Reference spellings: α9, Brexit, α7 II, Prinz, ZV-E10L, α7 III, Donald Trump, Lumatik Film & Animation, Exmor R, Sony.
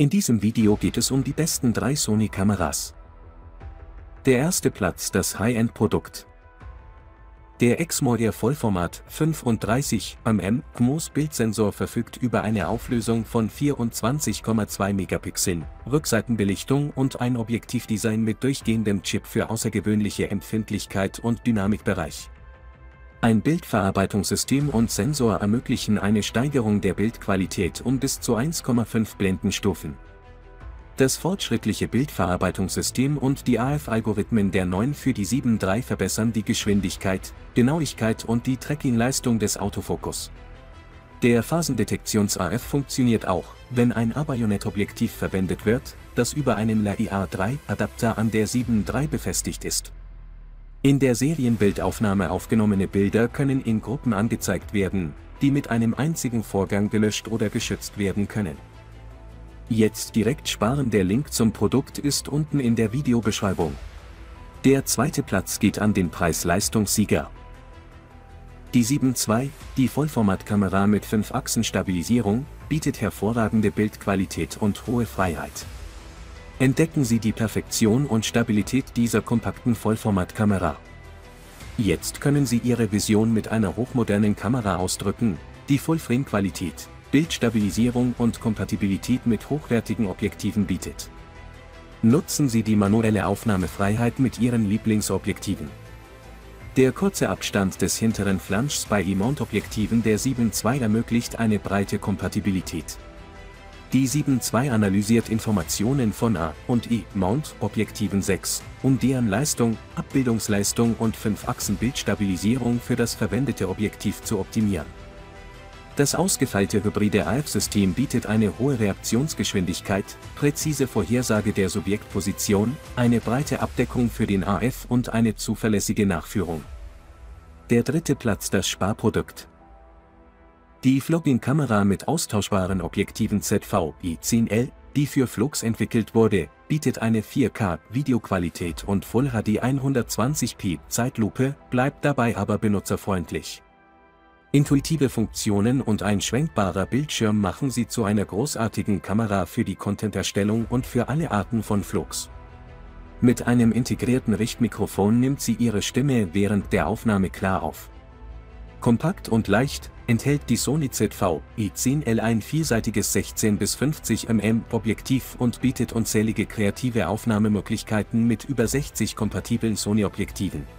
In diesem Video geht es um die besten 3 Sony-Kameras. Der erste Platz: das High-End-Produkt. Der Exmor R Vollformat 35mm Bildensensor verfügt über eine Auflösung von 24,2 Megapixeln, Rückseitenbelichtung und ein Objektivdesign mit durchgehendem Chip für außergewöhnliche Empfindlichkeit und Dynamikbereich. Ein Bildverarbeitungssystem und Sensor ermöglichen eine Steigerung der Bildqualität um bis zu 1,5 Blendenstufen. Das fortschrittliche Bildverarbeitungssystem und die AF-Algorithmen der 9 für die 7 III verbessern die Geschwindigkeit, Genauigkeit und die Tracking-Leistung des Autofokus. Der Phasendetektions-AF funktioniert auch, wenn ein A-Bajonettobjektiv verwendet wird, das über einen LAIA3-Adapter an der 7 III befestigt ist. In der Serienbildaufnahme aufgenommene Bilder können in Gruppen angezeigt werden, die mit einem einzigen Vorgang gelöscht oder geschützt werden können. Jetzt direkt sparen. Der Link zum Produkt ist unten in der Videobeschreibung. Der zweite Platz geht an den Preis-Leistungssieger. Die 7 II, die Vollformatkamera mit 5-Achsen-Stabilisierung, bietet hervorragende Bildqualität und hohe Freiheit. Entdecken Sie die Perfektion und Stabilität dieser kompakten Vollformatkamera. Jetzt können Sie Ihre Vision mit einer hochmodernen Kamera ausdrücken, die Full-Frame-Qualität, Bildstabilisierung und Kompatibilität mit hochwertigen Objektiven bietet. Nutzen Sie die manuelle Aufnahmefreiheit mit Ihren Lieblingsobjektiven. Der kurze Abstand des hinteren Flanschs bei E-Mount-Objektiven der 7 II ermöglicht eine breite Kompatibilität. Die 7 II analysiert Informationen von A- und E-Mount-Objektiven 6, um deren Leistung, Abbildungsleistung und 5-Achsen-Bildstabilisierung für das verwendete Objektiv zu optimieren. Das ausgefeilte hybride AF-System bietet eine hohe Reaktionsgeschwindigkeit, präzise Vorhersage der Subjektposition, eine breite Abdeckung für den AF und eine zuverlässige Nachführung. Der dritte Platz: das Sparprodukt. Die Flogging-Kamera mit austauschbaren Objektiven ZV-E10L, die für Flogs entwickelt wurde, bietet eine 4K-Videoqualität und Full HD 120p Zeitlupe, bleibt dabei aber benutzerfreundlich. Intuitive Funktionen und ein schwenkbarer Bildschirm machen sie zu einer großartigen Kamera für die Content-Erstellung und für alle Arten von Flogs. Mit einem integrierten Richtmikrofon nimmt sie ihre Stimme während der Aufnahme klar auf. Kompakt und leicht, enthält die Sony ZV-E10L ein vielseitiges 16 bis 50 mm Objektiv und bietet unzählige kreative Aufnahmemöglichkeiten mit über 60 kompatiblen Sony-Objektiven.